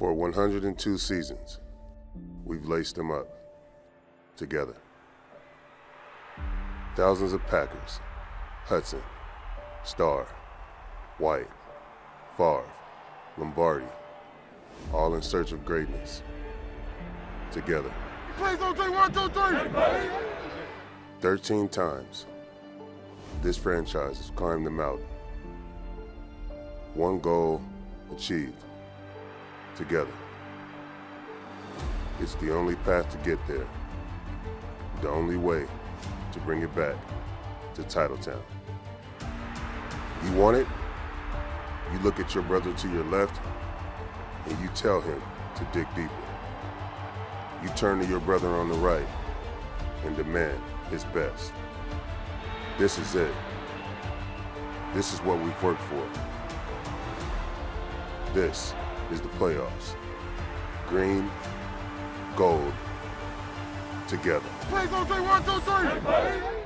For 102 seasons, we've laced them up together. Thousands of Packers, Hudson, Starr, White, Favre, Lombardi, all in search of greatness, together. Plays on three, 1, 2, 3! Everybody. 13 times, this franchise has climbed the mountain. One goal achieved, together. It's the only path to get there, the only way to bring it back to Titletown. You want it? You look at your brother to your left, and you tell him to dig deeper. You turn to your brother on the right and demand his best. This is it. This is what we've worked for. This is the playoffs. Green, gold, together. Plays on 3, 1, 2, 3!